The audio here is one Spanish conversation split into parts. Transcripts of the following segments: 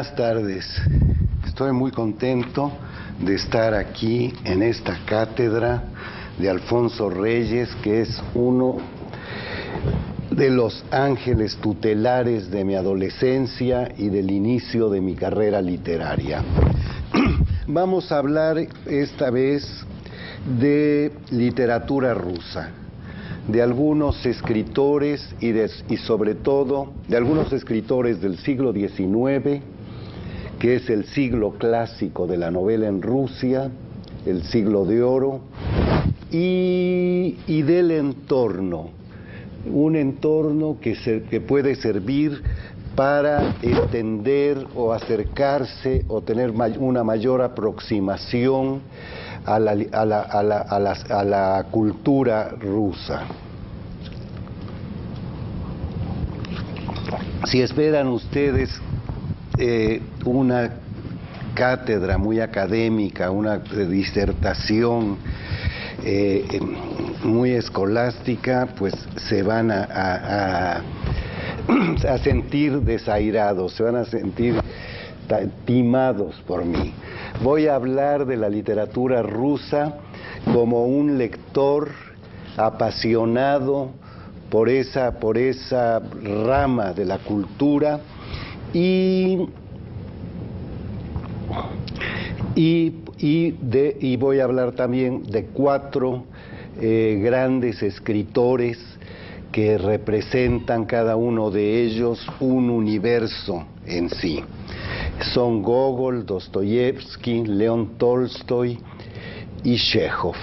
Buenas tardes. Estoy muy contento de estar aquí en esta cátedra de Alfonso Reyes, que es uno de los ángeles tutelares de mi adolescencia y del inicio de mi carrera literaria. Vamos a hablar esta vez de literatura rusa, de algunos escritores y sobre todo de algunos escritores del siglo XIX, que es el siglo clásico de la novela en Rusia, el siglo de oro, y del entorno, un entorno que puede servir para entender o acercarse o tener una mayor aproximación a la cultura rusa. Si esperan ustedes una cátedra muy académica, una disertación muy escolástica, pues se van a sentir desairados, se van a sentir timados por mí. Voy a hablar de la literatura rusa como un lector apasionado por esa rama de la cultura y voy a hablar también de cuatro grandes escritores que representan cada uno de ellos un universo en sí. Son Gogol, Dostoyevsky, León Tolstói y Chéjov.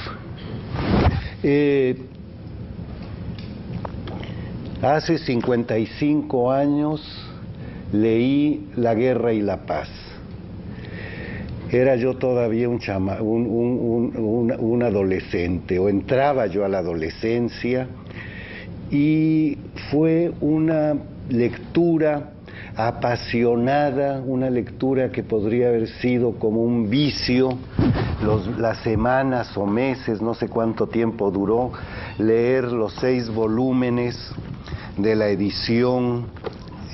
Hace 55 años leí La Guerra y la Paz. Era yo todavía un adolescente, o entraba yo a la adolescencia, y fue una lectura apasionada, una lectura que podría haber sido como un vicio. Las semanas o meses, no sé cuánto tiempo duró, leer los 6 volúmenes de la edición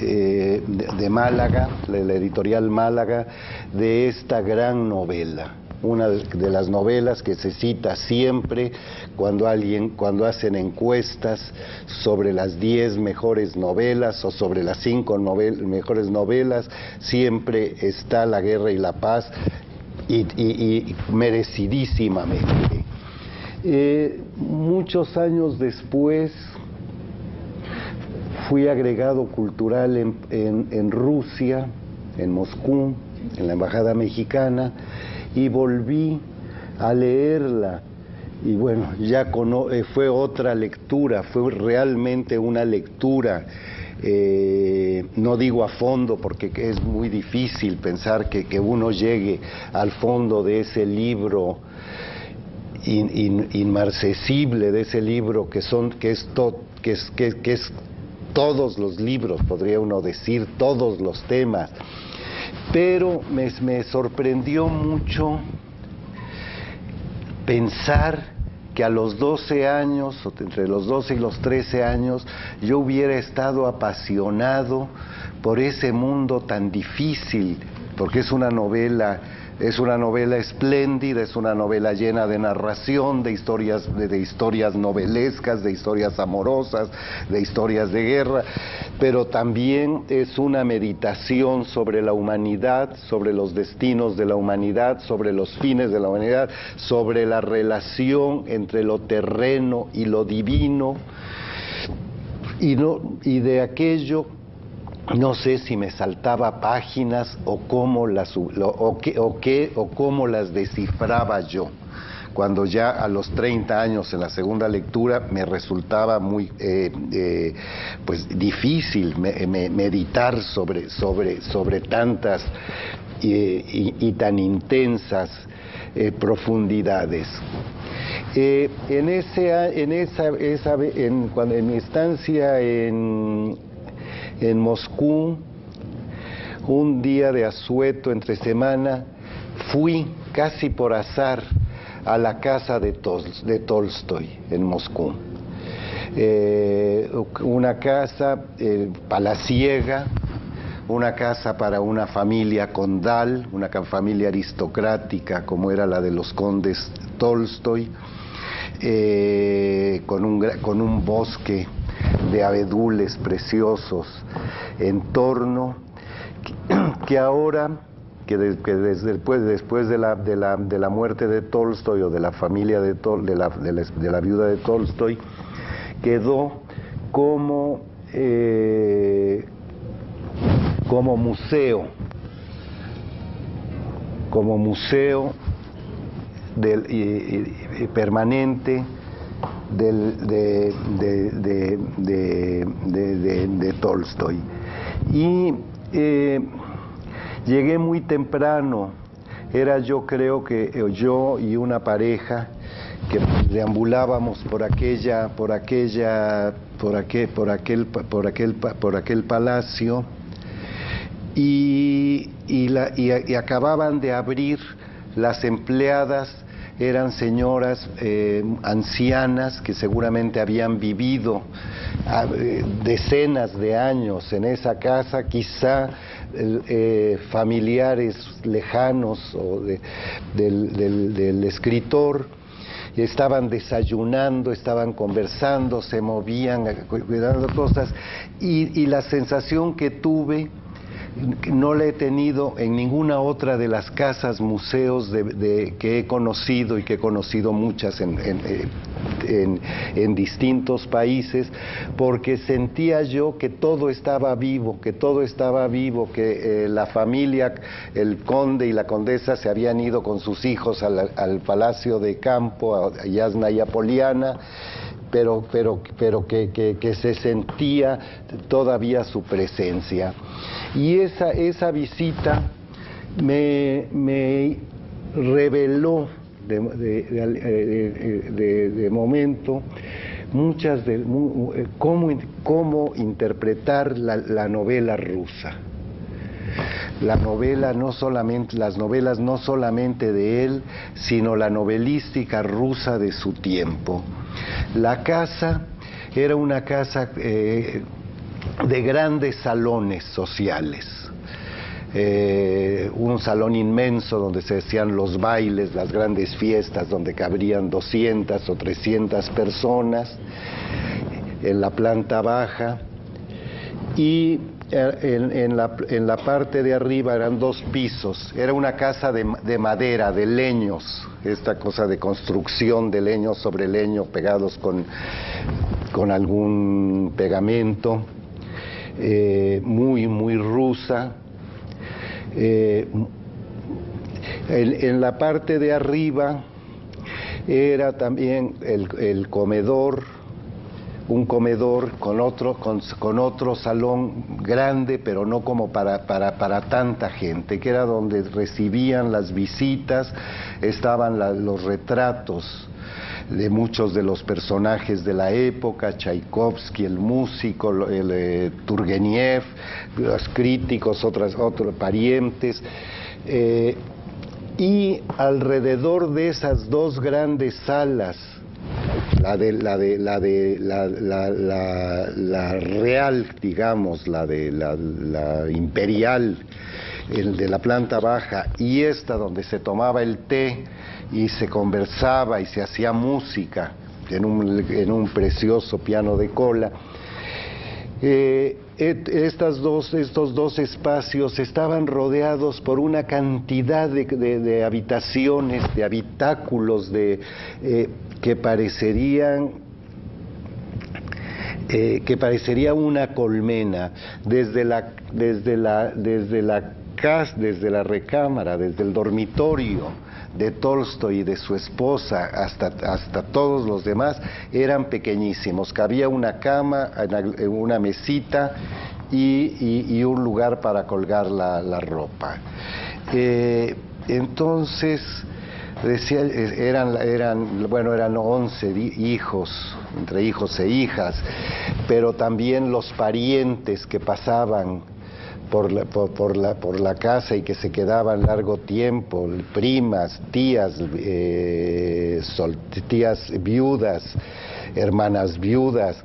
de Málaga, de la editorial Málaga, de esta gran novela. Una de las novelas que se cita siempre cuando hacen encuestas sobre las 10 mejores novelas o sobre las 5 mejores novelas, siempre está La Guerra y la Paz, y merecidísimamente. Muchos años después fui agregado cultural en Rusia, en Moscú, en la Embajada Mexicana, y volví a leerla, y bueno, ya fue otra lectura, fue realmente una lectura, no digo a fondo, porque es muy difícil pensar que uno llegue al fondo de ese libro inmarcesible, de ese libro que es todos los libros, podría uno decir, todos los temas. Pero me sorprendió mucho pensar que a los 12 años, entre los 12 y los 13 años, yo hubiera estado apasionado por ese mundo tan difícil, porque es una novela espléndida, es una novela llena de narración, de historias novelescas, de historias amorosas, de historias de guerra, pero también es una meditación sobre la humanidad, sobre los destinos de la humanidad, sobre los fines de la humanidad, sobre la relación entre lo terreno y lo divino, y de aquello. No sé si me saltaba páginas o cómo las descifraba yo, cuando ya a los 30 años en la segunda lectura me resultaba muy pues difícil meditar sobre tantas y tan intensas profundidades. En mi estancia en Moscú, un día de asueto entre semana, fui casi por azar a la casa de Tolstói en Moscú. Una casa palaciega, una casa para una familia condal, una familia aristocrática como era la de los condes Tolstói, con un bosque de abedules preciosos en torno, que ahora, después de la muerte de Tolstói, o de la familia de la viuda de Tolstói, quedó como museo, permanente de Tolstói. Y llegué muy temprano, era yo creo que yo y una pareja que deambulábamos por aquel palacio, y acababan de abrir las empleadas. Eran señoras ancianas que seguramente habían vivido decenas de años en esa casa, quizá familiares lejanos o del escritor. Estaban desayunando, estaban conversando, se movían, cuidando cosas, y la sensación que tuve no la he tenido en ninguna otra de las casas museos que he conocido, y que he conocido muchas en distintos países, porque sentía yo que todo estaba vivo, que la familia, el conde y la condesa se habían ido con sus hijos al palacio de campo, a Yasnaya Polyana, pero que se sentía todavía su presencia. Y esa visita me reveló de momento muchas de cómo interpretar la novela rusa. Las novelas no solamente de él, sino la novelística rusa de su tiempo. La casa era una casa de grandes salones sociales, un salón inmenso donde se hacían los bailes, las grandes fiestas, donde cabrían 200 o 300 personas en la planta baja, y en la parte de arriba eran dos pisos. Era una casa de madera, de leños, esta cosa de construcción de leños sobre leño pegados con algún pegamento, muy rusa. En la parte de arriba era también el comedor, un comedor con otro salón grande, pero no como para tanta gente, que era donde recibían las visitas. Estaban los retratos de muchos de los personajes de la época: Tchaikovsky, el músico, Turguéniev, los críticos, otros parientes. Y alrededor de esas dos grandes salas, la real, digamos, la imperial, el de la planta baja, y esta donde se tomaba el té y se conversaba y se hacía música en un precioso piano de cola. Estos dos espacios estaban rodeados por una cantidad de habitaciones, de habitáculos, que parecería una colmena. Desde la recámara, desde el dormitorio de Tolstói y de su esposa hasta todos los demás, eran pequeñísimos. Cabía una cama, una mesita y un lugar para colgar la ropa. Entonces decía, eran 11 hijos, entre hijos e hijas, pero también los parientes que pasaban por la casa y que se quedaban largo tiempo, primas, tías, tías viudas, hermanas viudas,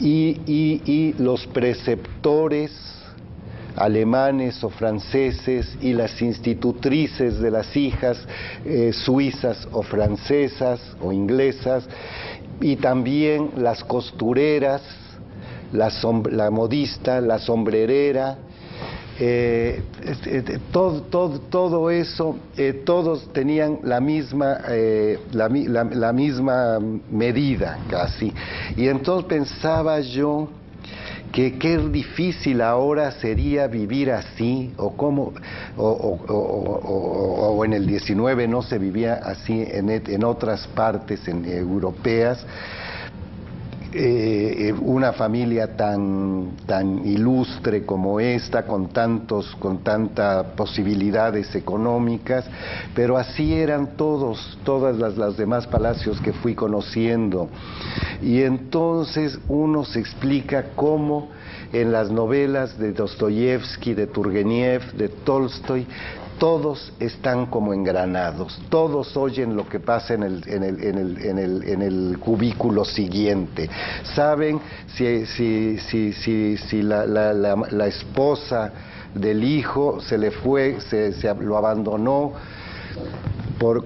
y los preceptores alemanes o franceses y las institutrices de las hijas suizas o francesas o inglesas, y también las costureras, la modista, la sombrerera, todo eso, todos tenían la misma medida casi. Y entonces pensaba yo que qué difícil ahora sería vivir así, o cómo, o en el 19 no se vivía así en otras partes europeas. Una familia tan ilustre como esta, con tantas posibilidades económicas, pero así eran todas las demás palacios que fui conociendo. Y entonces uno se explica cómo en las novelas de Dostoyevsky, de Turguéniev, de Tolstói, todos están como engranados, todos oyen lo que pasa en el cubículo siguiente. Saben si la esposa del hijo se le fue, lo abandonó por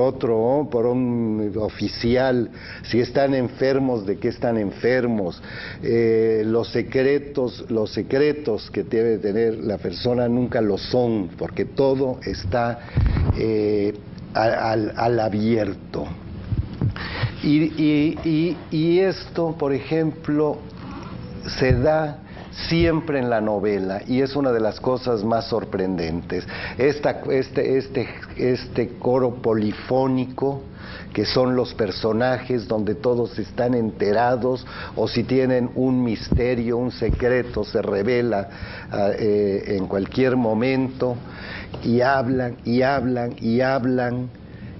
otro, por un oficial, si están enfermos, de qué están enfermos, los secretos que debe tener la persona nunca lo son, porque todo está al abierto. Y esto, por ejemplo, se da siempre en la novela, y es una de las cosas más sorprendentes. Este coro polifónico que son los personajes, donde todos están enterados, o si tienen un misterio, un secreto, se revela en cualquier momento, y hablan y hablan y hablan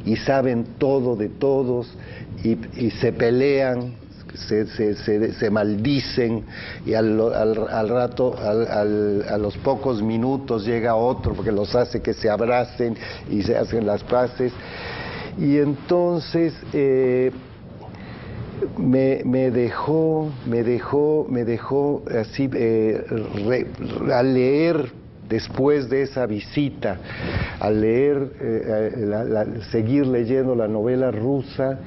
y saben todo de todos, y se pelean, se maldicen, y al rato, a los pocos minutos llega otro porque los hace que se abracen y se hacen las paces. Y entonces me dejó así, al leer después de esa visita, al leer, seguir leyendo la novela rusa,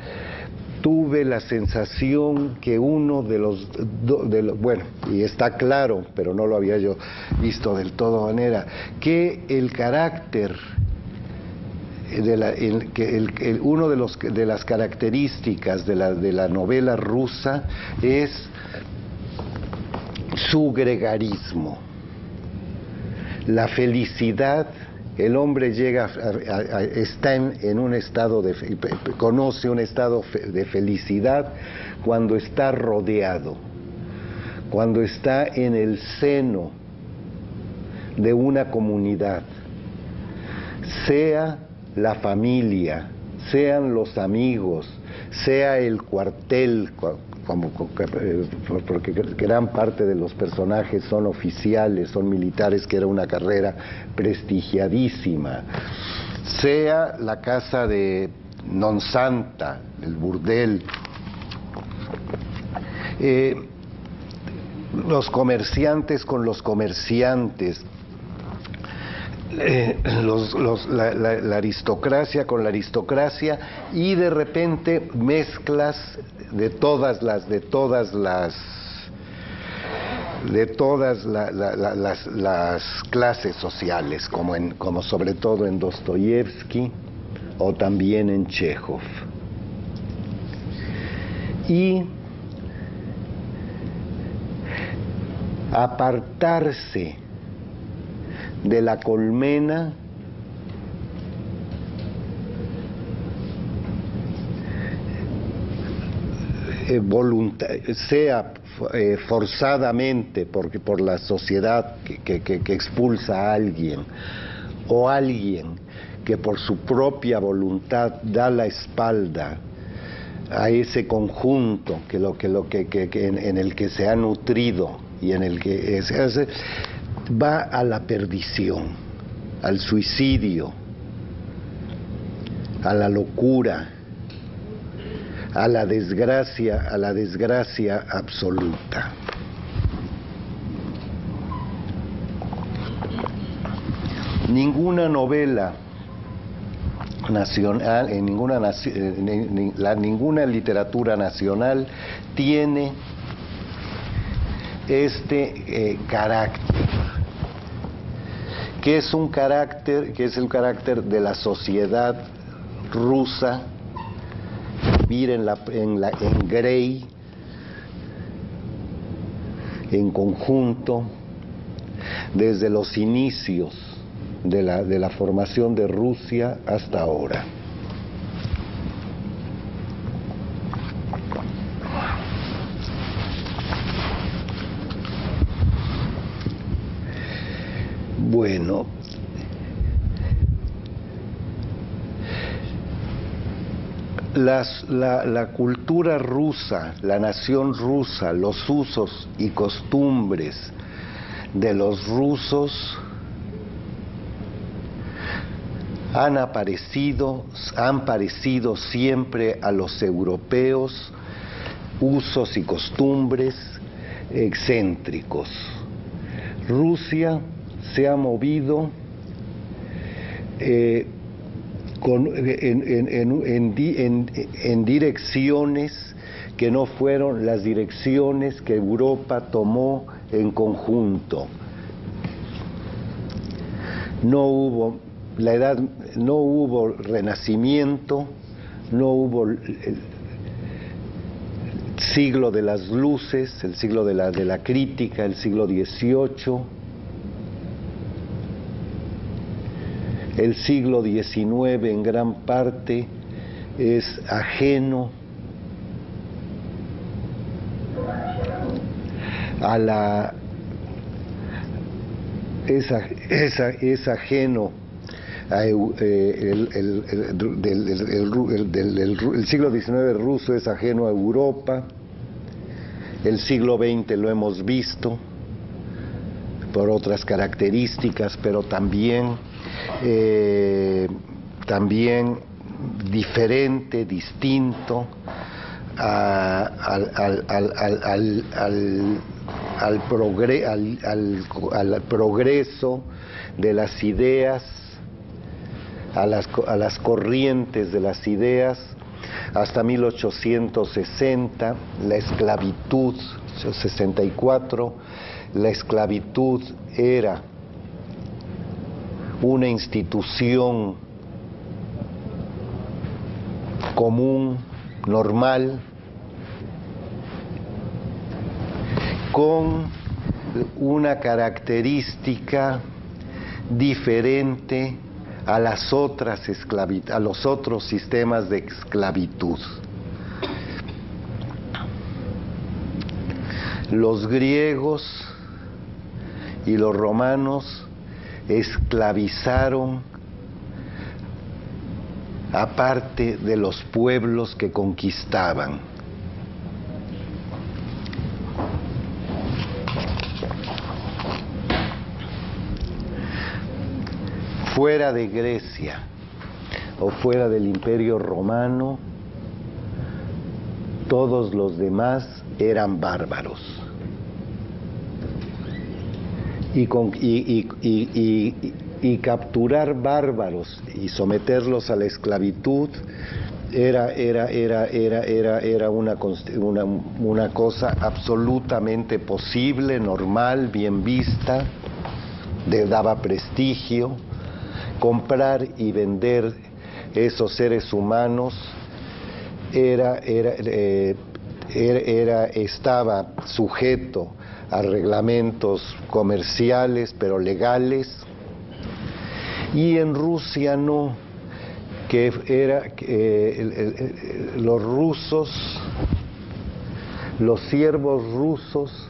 tuve la sensación que uno de los, bueno, y está claro, pero no lo había yo visto del todo manera, que el carácter, uno de los, de las características de la novela rusa es su gregarismo, la felicidad. El hombre llega, está en un estado de, conoce un estado de felicidad cuando está rodeado, cuando está en el seno de una comunidad, sea la familia, sean los amigos, sea el cuartel, como, porque gran parte de los personajes son oficiales, son militares, que era una carrera prestigiadísima, sea la casa de Nonsanta, el burdel, los comerciantes con los comerciantes, la aristocracia con la aristocracia, y de repente mezclas de todas las clases sociales, como sobre todo en Dostoyevsky o también en Chéjov. Y apartarse de la colmena sea forzadamente, porque por la sociedad que expulsa a alguien, o alguien que por su propia voluntad da la espalda a ese conjunto en el que se ha nutrido y en el que va a la perdición, al suicidio, a la locura, a la desgracia absoluta. Ninguna novela nacional, ninguna literatura nacional tiene este carácter, que es un carácter, que es el carácter de la sociedad rusa, vivir en grey, en conjunto, desde los inicios de la formación de Rusia hasta ahora. Bueno, la cultura rusa, la nación rusa, los usos y costumbres de los rusos han parecido siempre a los europeos, usos y costumbres excéntricos. Rusia se ha movido en direcciones que no fueron las direcciones que Europa tomó en conjunto. No hubo renacimiento, no hubo el siglo de las luces, el siglo de la crítica, el siglo XVIII, el siglo XIX en gran parte es ajeno a la... es ajeno a el siglo XIX ruso es ajeno a Europa. El siglo XX lo hemos visto por otras características, pero también diferente, distinto al progreso de las ideas, a las corrientes de las ideas. Hasta 1860, la esclavitud, 1864, la esclavitud era una institución común, normal, con una característica diferente a los otros sistemas de esclavitud. Los griegos y los romanos esclavizaron a parte de los pueblos que conquistaban. Fuera de Grecia o fuera del Imperio Romano, todos los demás eran bárbaros y capturar bárbaros y someterlos a la esclavitud era una cosa absolutamente posible, normal, bien vista, le daba prestigio. Comprar y vender esos seres humanos estaba sujeto a reglamentos comerciales, pero legales. Y en Rusia no, que era los rusos, los siervos rusos,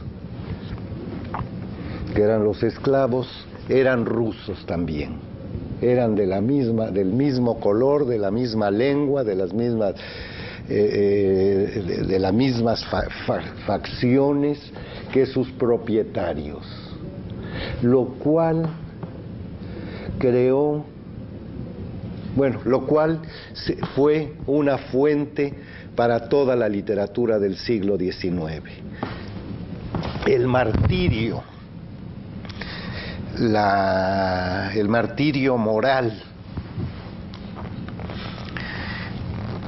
que eran los esclavos, eran rusos también. Eran del mismo color, de la misma lengua, de las mismas facciones que sus propietarios, lo cual fue una fuente para toda la literatura del siglo XIX. El martirio el martirio moral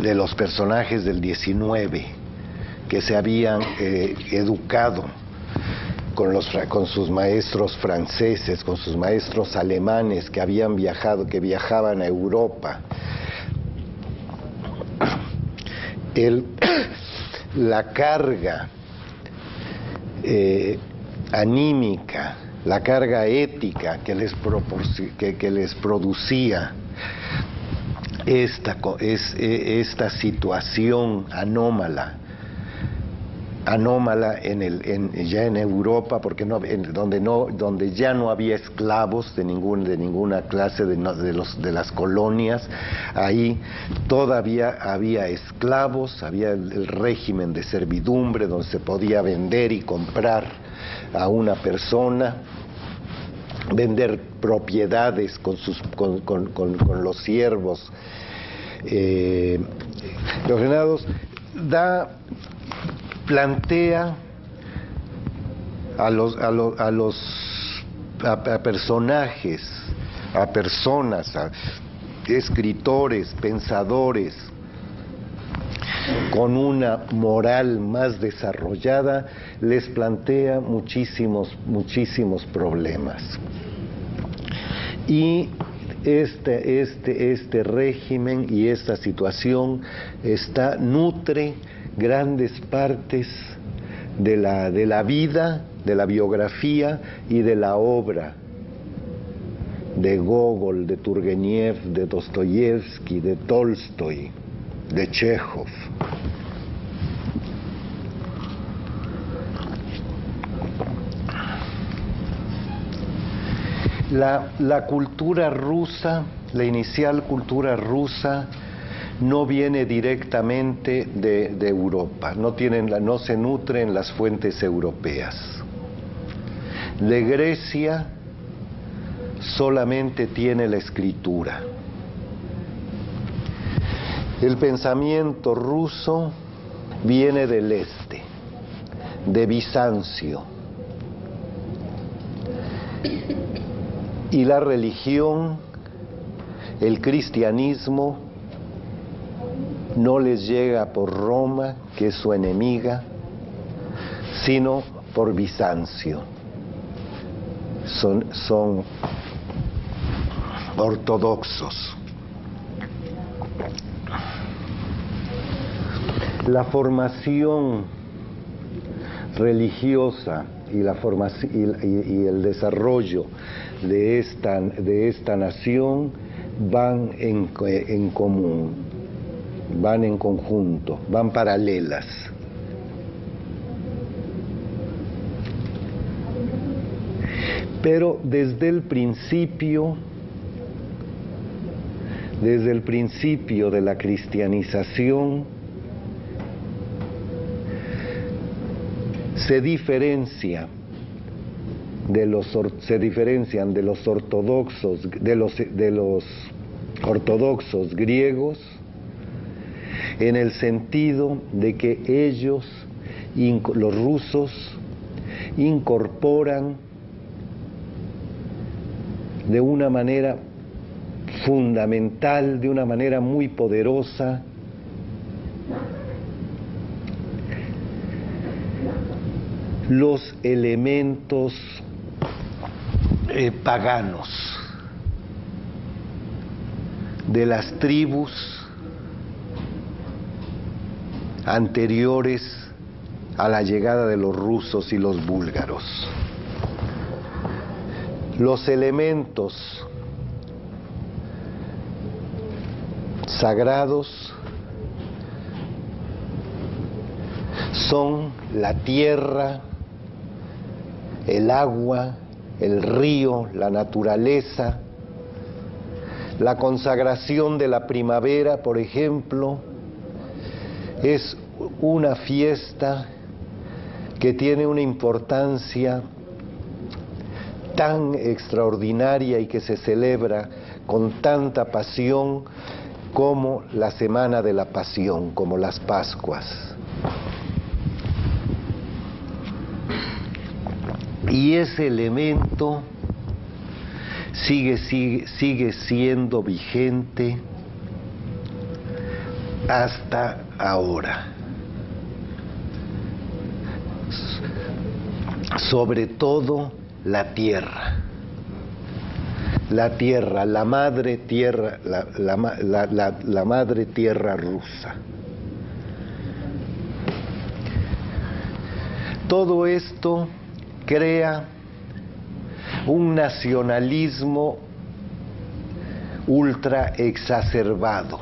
de los personajes del 19 que se habían educado con sus maestros franceses, con sus maestros alemanes que habían viajado, que viajaban a Europa. La carga anímica, la carga ética que les producía esta situación anómala ya en Europa, porque donde ya no había esclavos de ninguna clase de las colonias. Ahí todavía había esclavos, había el régimen de servidumbre donde se podía vender y comprar a una persona, vender propiedades con los siervos. Los Renados plantea a personajes, a personas, a escritores, pensadores, con una moral más desarrollada, les plantea muchísimos problemas. Y este régimen y esta situación nutre grandes partes de la vida, de la biografía y de la obra de Gogol, de Turguéniev, de Dostoyevsky, de Tolstói, de Chéjov. La cultura rusa, la inicial cultura rusa, no viene directamente de Europa, no se nutren las fuentes europeas. De Grecia solamente tiene la escritura. El pensamiento ruso viene del este, de Bizancio. Y la religión, el cristianismo, no les llega por Roma, que es su enemiga, sino por Bizancio. Son ortodoxos. La formación religiosa y el desarrollo de esta nación van en común. Van en conjunto, van paralelas. Pero desde el principio de la cristianización, se diferencian de los ortodoxos griegos, en el sentido de que ellos, los rusos, incorporan de una manera fundamental, de una manera muy poderosa, los elementos paganos de las tribus anteriores a la llegada de los rusos y los búlgaros. Los elementos sagrados son la tierra, el agua, el río, la naturaleza, la consagración de la primavera, por ejemplo. Es una fiesta que tiene una importancia tan extraordinaria y que se celebra con tanta pasión como la Semana de la Pasión, como las Pascuas. Y ese elemento sigue siendo vigente hasta ahora. Sobre todo la tierra. La tierra, la madre tierra, la madre tierra rusa. Todo esto crea un nacionalismo ultra exacerbado,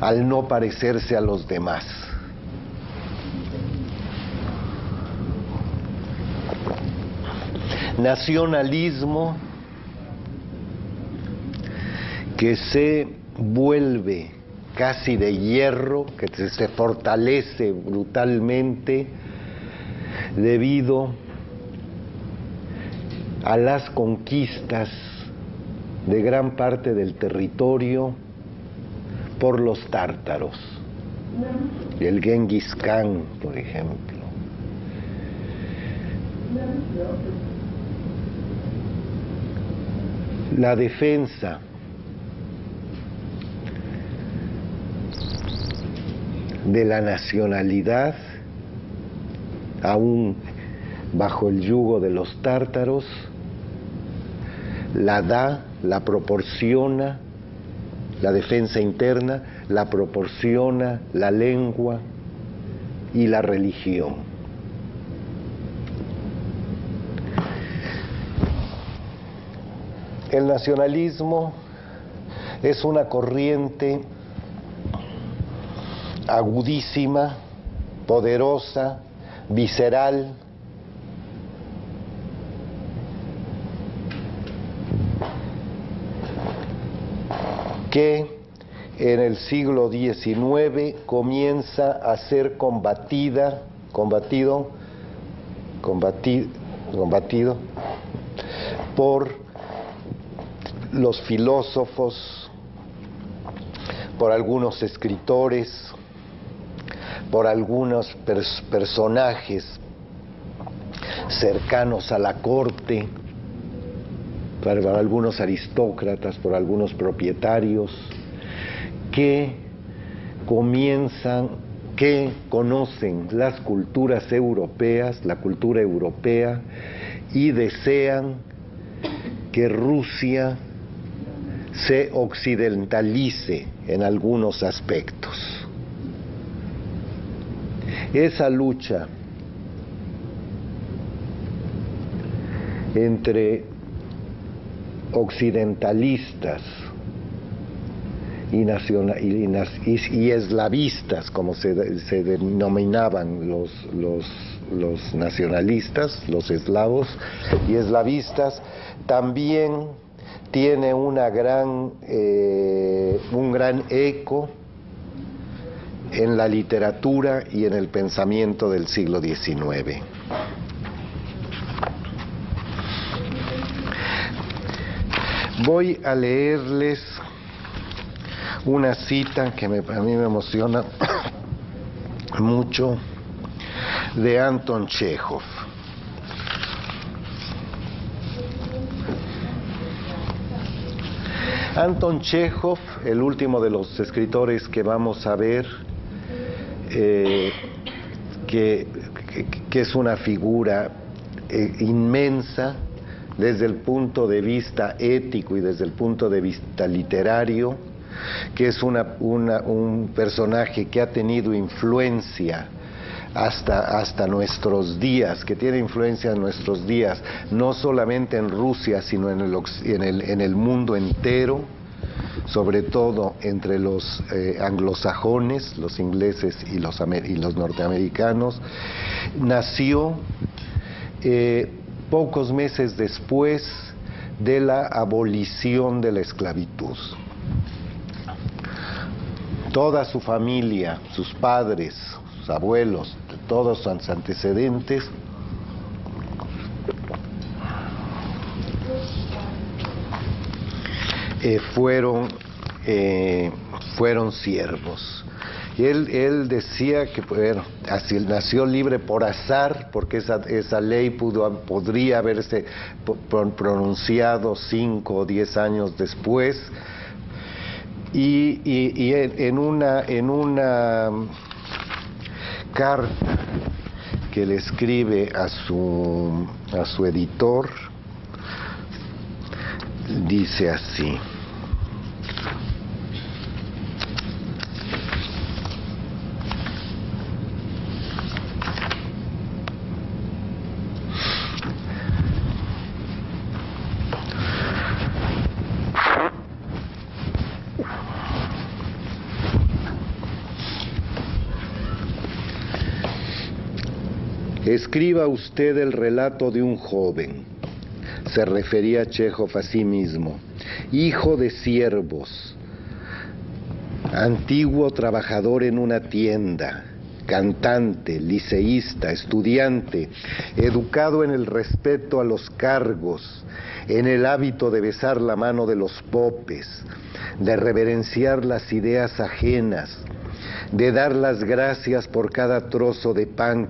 al no parecerse a los demás. Nacionalismo que se vuelve casi de hierro, que se fortalece brutalmente debido a las conquistas de gran parte del territorio por los tártaros, el Genghis Khan, por ejemplo. La defensa de la nacionalidad, aún bajo el yugo de los tártaros, la da, la proporciona, la defensa interna, la proporciona la lengua y la religión. El nacionalismo es una corriente agudísima, poderosa, visceral, que en el siglo XIX comienza a ser combatido por los filósofos, por algunos escritores, por algunos personajes cercanos a la corte, por algunos aristócratas, por algunos propietarios, que conocen las culturas europeas, la cultura europea, y desean que Rusia se occidentalice en algunos aspectos. Esa lucha entre occidentalistas y eslavistas, como se denominaban los nacionalistas, los eslavos y eslavistas, también tiene un gran eco en la literatura y en el pensamiento del siglo XIX. Voy a leerles una cita que a mí me emociona mucho, de Anton Chéjov. Anton Chéjov, el último de los escritores que vamos a ver, que es una figura inmensa desde el punto de vista ético y desde el punto de vista literario, que es un personaje que ha tenido influencia hasta nuestros días, que tiene influencia en nuestros días, no solamente en Rusia, sino en el mundo entero, sobre todo entre los anglosajones, los ingleses y los norteamericanos. Nació pocos meses después de la abolición de la esclavitud. Toda su familia, sus padres, sus abuelos, todos sus antecedentes, fueron siervos. Y él decía que, bueno, así nació libre por azar, porque esa ley podría haberse pronunciado 5 o 10 años después. Y en una carta que le escribe a su editor, dice así: escriba usted el relato de un joven, se refería Chéjov a sí mismo, hijo de siervos, antiguo trabajador en una tienda, cantante, liceísta, estudiante, educado en el respeto a los cargos, en el hábito de besar la mano de los popes, de reverenciar las ideas ajenas, de dar las gracias por cada trozo de pan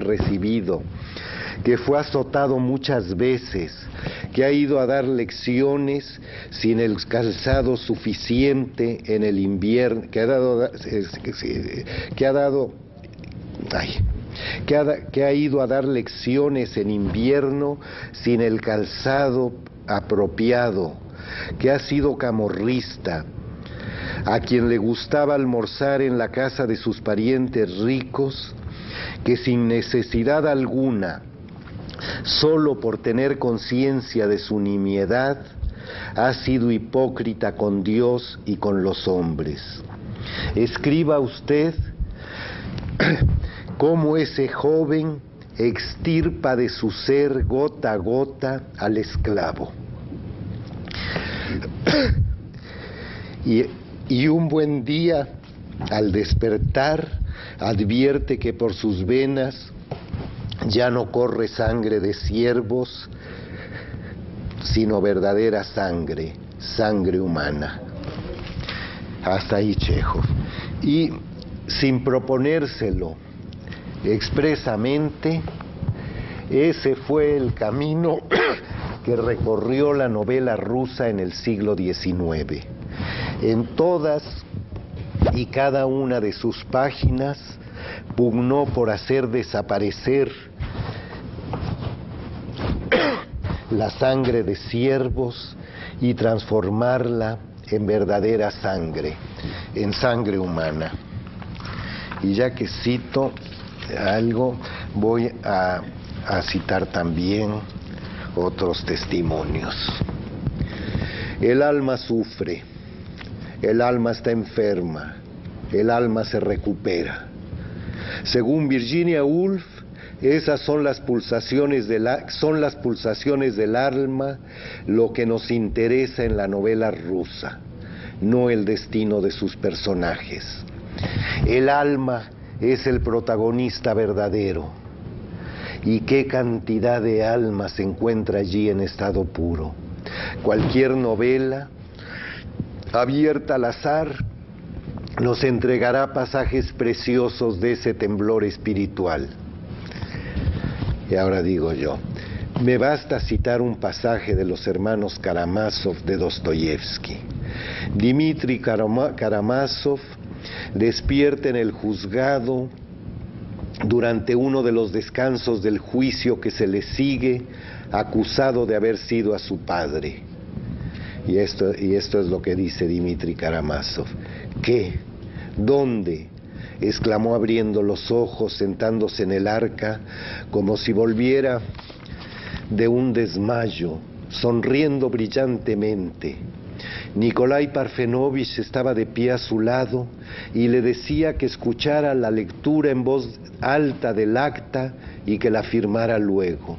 recibido, que fue azotado muchas veces, que ha ido a dar lecciones sin el calzado suficiente en el invierno, que ha ido a dar lecciones en invierno sin el calzado apropiado, que ha sido camorrista, a quien le gustaba almorzar en la casa de sus parientes ricos, que sin necesidad alguna, solo por tener conciencia de su nimiedad, ha sido hipócrita con Dios y con los hombres. Escriba usted cómo ese joven extirpa de su ser gota a gota al esclavo. Y un buen día, al despertar, advierte que por sus venas ya no corre sangre de siervos, sino verdadera sangre, sangre humana. Hasta ahí Chéjov. Y sin proponérselo expresamente, ese fue el camino que recorrió la novela rusa en el siglo XIX. En todas y cada una de sus páginas pugnó por hacer desaparecer la sangre de siervos y transformarla en verdadera sangre, en sangre humana. Y ya que cito algo, voy a citar también otros testimonios. El alma sufre, el alma está enferma, el alma se recupera. Según Virginia Woolf, esas son las pulsaciones del alma lo que nos interesa en la novela rusa, no el destino de sus personajes. El alma es el protagonista verdadero. ¿Y qué cantidad de alma se encuentra allí en estado puro? Cualquier novela, abierta al azar, nos entregará pasajes preciosos de ese temblor espiritual. Y ahora digo yo, me basta citar un pasaje de Los hermanos Karamazov de Dostoyevsky. Dmitri Karamazov despierta en el juzgado durante uno de los descansos del juicio que se le sigue, acusado de haber sido a su padre. Y esto es lo que dice Dmitri Karamazov. ¿Qué? ¿Dónde? Exclamó abriendo los ojos, sentándose en el arca, como si volviera de un desmayo, sonriendo brillantemente. Nikolai Parfenovich estaba de pie a su lado y le decía que escuchara la lectura en voz alta del acta y que la firmara luego.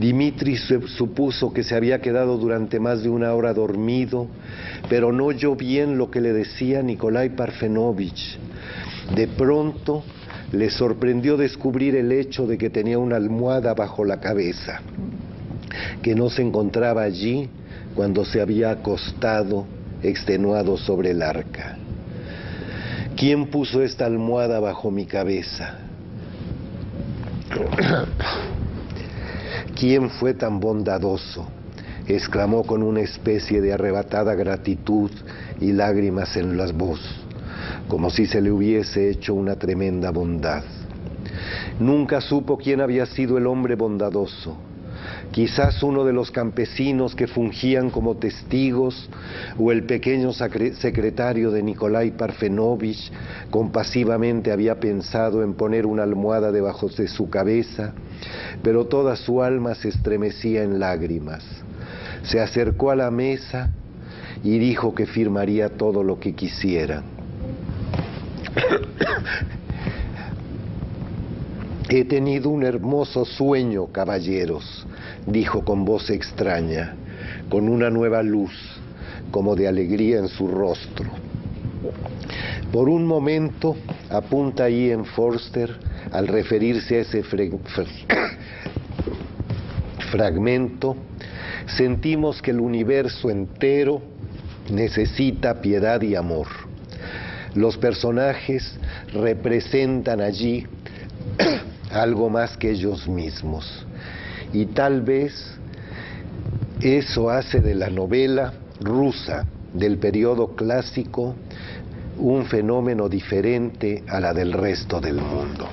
Dmitri supuso que se había quedado durante más de una hora dormido, pero no oyó bien lo que le decía Nikolai Parfenovich. De pronto le sorprendió descubrir el hecho de que tenía una almohada bajo la cabeza. que no se encontraba allí cuando se había acostado extenuado sobre el arca. ¿Quién puso esta almohada bajo mi cabeza? ¿Quién fue tan bondadoso?, exclamó con una especie de arrebatada gratitud y lágrimas en la voz, como si se le hubiese hecho una tremenda bondad. Nunca supo quién había sido el hombre bondadoso. Quizás uno de los campesinos que fungían como testigos, o el pequeño secretario de Nikolai Parfenovich compasivamente había pensado en poner una almohada debajo de su cabeza, pero toda su alma se estremecía en lágrimas. Se acercó a la mesa y dijo que firmaría todo lo que quisiera. He tenido un hermoso sueño, caballeros, dijo con voz extraña, con una nueva luz, como de alegría en su rostro. Por un momento, apunta Ian Forster al referirse a ese fragmento, sentimos que el universo entero necesita piedad y amor. Los personajes representan allí algo más que ellos mismos, y tal vez eso hace de la novela rusa del periodo clásico un fenómeno diferente a la del resto del mundo.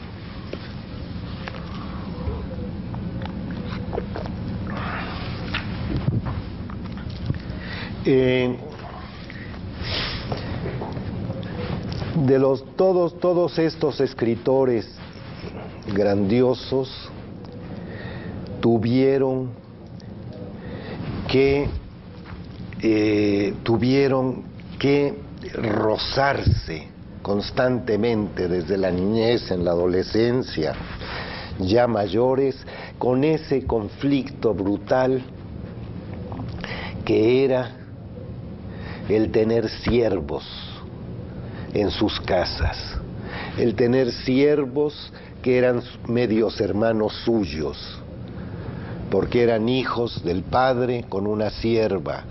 De los todos estos escritores grandiosos tuvieron que rozarse constantemente desde la niñez, en la adolescencia, ya mayores, con ese conflicto brutal que era el tener siervos en sus casas, el tener siervos que eran medios hermanos suyos, porque eran hijos del padre con una sierva,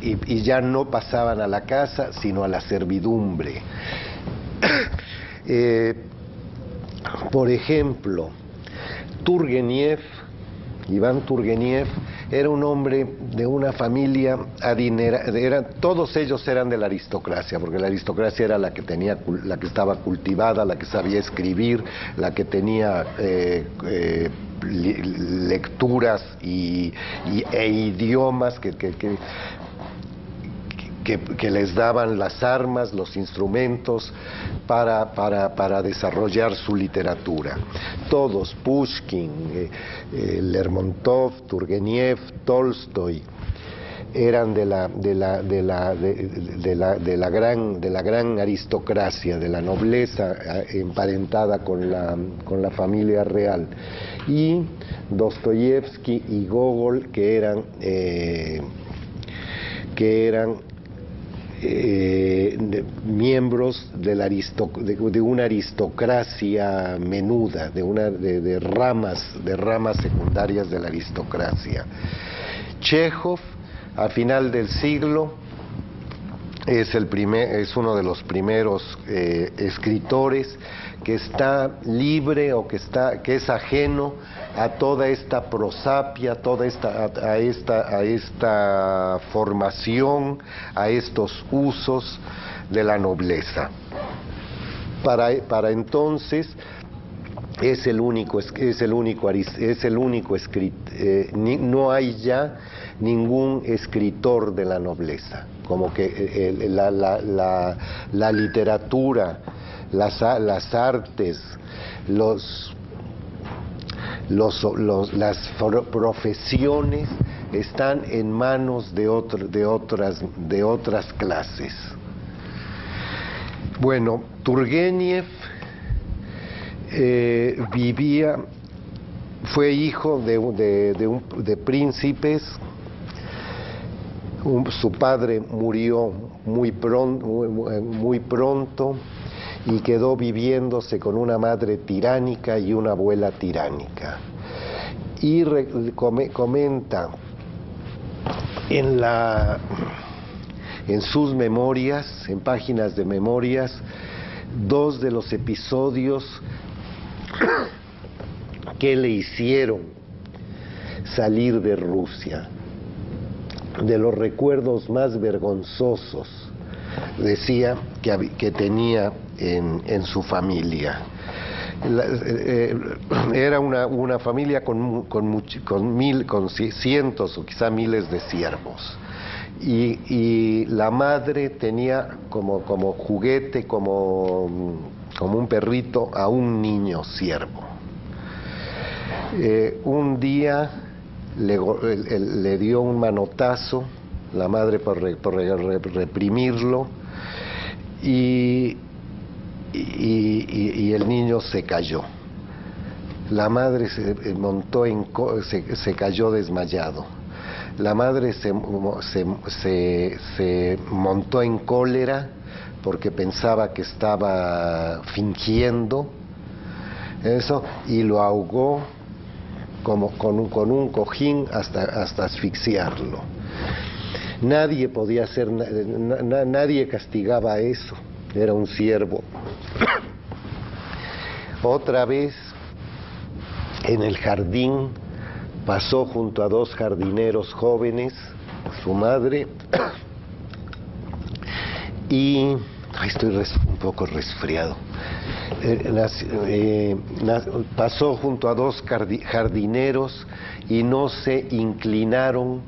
y ya no pasaban a la casa, sino a la servidumbre. Por ejemplo, Iván Turguéniev, era un hombre de una familia adinerada, todos ellos eran de la aristocracia, porque la aristocracia era la que tenía, la que estaba cultivada, la que sabía escribir, la que tenía lecturas e idiomas que les daban las armas, los instrumentos para desarrollar su literatura. Todos, Pushkin, Lermontov, Turguéniev, Tolstói, eran de la gran aristocracia, de la nobleza emparentada con la familia real. Y Dostoyevsky y Gogol, que eran miembros de una aristocracia menuda, de ramas secundarias de la aristocracia. Chéjov, a final del siglo, es uno de los primeros escritores que está libre, o que es ajeno a toda esta prosapia, a esta formación, a estos usos de la nobleza. Para entonces no hay ya ningún escritor de la nobleza, como que la literatura, las artes, las profesiones están en manos de otras clases. Bueno, Turguéniev fue hijo de príncipes. Su padre murió muy pronto y quedó viviéndose con una madre tiránica y una abuela tiránica. y comenta en sus memorias, en páginas de memorias, dos de los episodios que le hicieron salir de Rusia, de los recuerdos más vergonzosos, decía, que tenía en su familia. Era una familia con cientos o quizá miles de siervos, y la madre tenía como juguete, como un perrito, a un niño siervo. Un día le dio un manotazo la madre por reprimirlo, y el niño se cayó. La madre se cayó desmayado. La madre se montó en cólera porque pensaba que estaba fingiendo eso, y lo ahogó con un cojín hasta asfixiarlo. Nadie podía hacer, nadie castigaba eso, era un siervo. Otra vez, en el jardín, pasó junto a dos jardineros jóvenes, su madre, y... Ay, estoy un poco resfriado. Pasó junto a dos jardineros y no se inclinaron,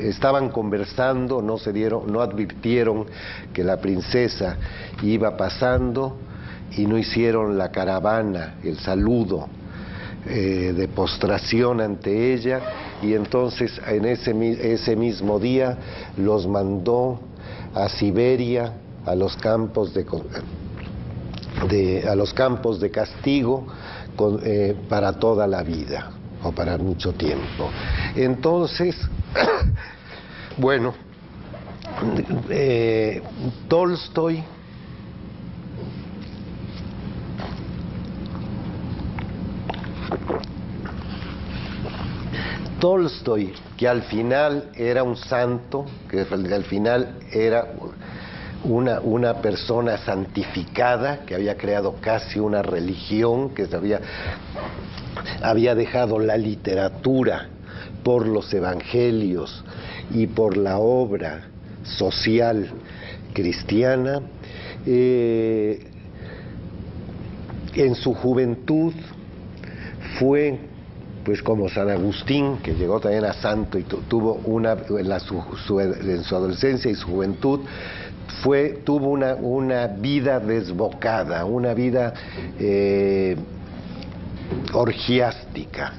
estaban conversando, no advirtieron que la princesa iba pasando y no hicieron la caravana, el saludo de postración ante ella, y entonces en ese mismo día los mandó a Siberia, a los campos de castigo para toda la vida o para mucho tiempo. Entonces, bueno, Tolstói que al final era un santo, que al final era una persona santificada, que había creado casi una religión, que había dejado la literatura por los evangelios y por la obra social cristiana. En su juventud fue, pues, como San Agustín, que llegó también a santo y tuvo en su adolescencia y su juventud, tuvo una vida desbocada, una vida orgiástica,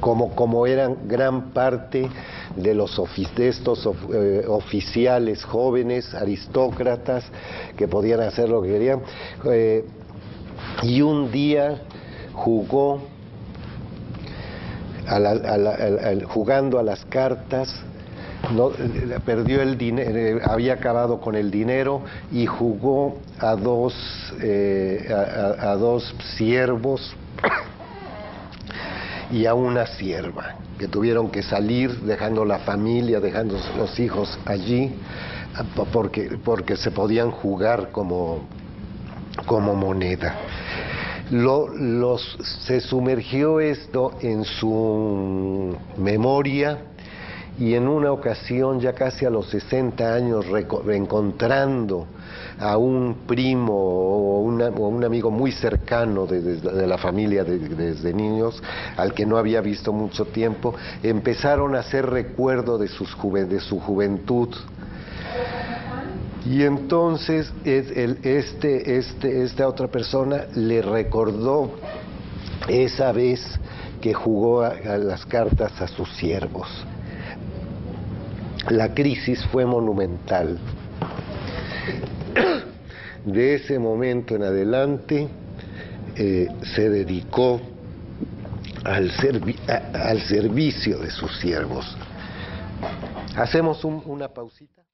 como eran gran parte de estos oficiales jóvenes, aristócratas, que podían hacer lo que querían. Y un día jugó, jugando a las cartas, perdió el dinero, había acabado con el dinero, y jugó a dos siervos y a una sierva, que tuvieron que salir dejando la familia, dejando los hijos allí, porque se podían jugar como moneda. Se sumergió esto en su memoria, y en una ocasión, ya casi a los 60 años, reencontrando a un primo o un amigo muy cercano de la familia desde niños, al que no había visto mucho tiempo, empezaron a hacer recuerdo de su juventud. Y entonces esta otra persona le recordó esa vez que jugó a las cartas a sus siervos. La crisis fue monumental. De ese momento en adelante se dedicó al servicio de sus siervos. Hacemos una pausita.